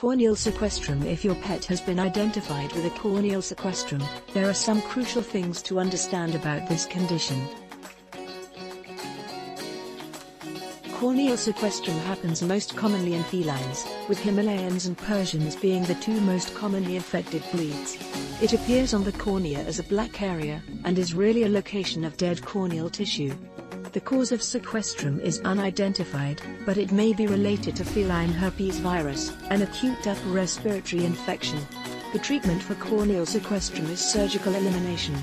Corneal sequestrum. If your pet has been identified with a corneal sequestrum, there are some crucial things to understand about this condition. Corneal sequestrum happens most commonly in felines, with Himalayans and Persians being the two most commonly affected breeds. It appears on the cornea as a black area, and is really a location of dead corneal tissue. The cause of sequestrum is unidentified, but it may be related to feline herpes virus, an acute upper respiratory infection. The treatment for corneal sequestrum is surgical elimination.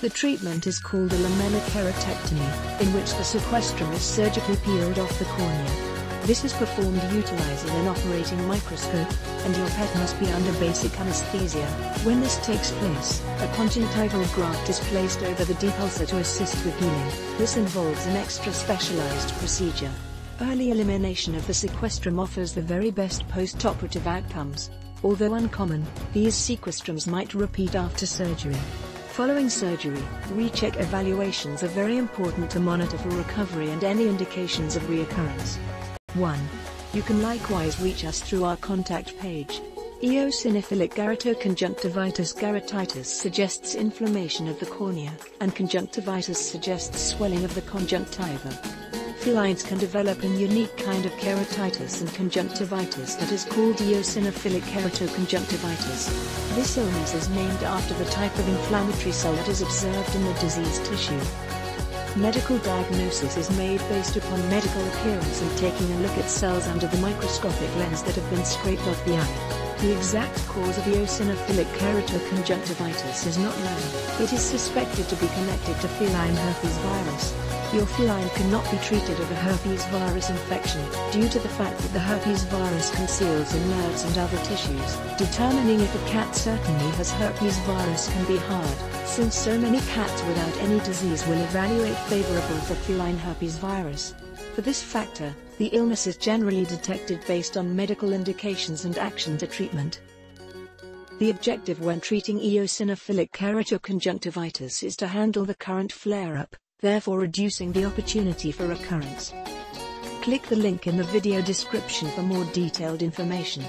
The treatment is called a lamellar keratectomy, in which the sequestrum is surgically peeled off the cornea. This is performed utilizing an operating microscope, and your pet must be under basic anesthesia. When this takes place, a conjunctival graft is placed over the depulsar to assist with healing. This involves an extra specialized procedure. Early elimination of the sequestrum offers the very best post-operative outcomes. Although uncommon, these sequestrums might repeat after surgery. Following surgery, recheck evaluations are very important to monitor for recovery and any indications of reoccurrence. 1. You can likewise reach us through our contact page. Eosinophilic keratoconjunctivitis. Keratitis suggests inflammation of the cornea, and conjunctivitis suggests swelling of the conjunctiva. Felines can develop a unique kind of keratitis and conjunctivitis that is called eosinophilic keratoconjunctivitis. This illness is named after the type of inflammatory cell that is observed in the diseased tissue. Medical diagnosis is made based upon medical appearance and taking a look at cells under the microscopic lens that have been scraped off the eye. The exact cause of eosinophilic keratoconjunctivitis is not known. It is suspected to be connected to feline herpes virus. Your feline cannot be treated of a herpes virus infection, due to the fact that the herpes virus conceals in nerves and other tissues. Determining if a cat certainly has herpes virus can be hard, since so many cats without any disease will evaluate favorable for feline herpes virus. For this factor, the illness is generally detected based on medical indications and action to treatment. The objective when treating eosinophilic keratoconjunctivitis is to handle the current flare-up, therefore reducing the opportunity for recurrence. Click the link in the video description for more detailed information.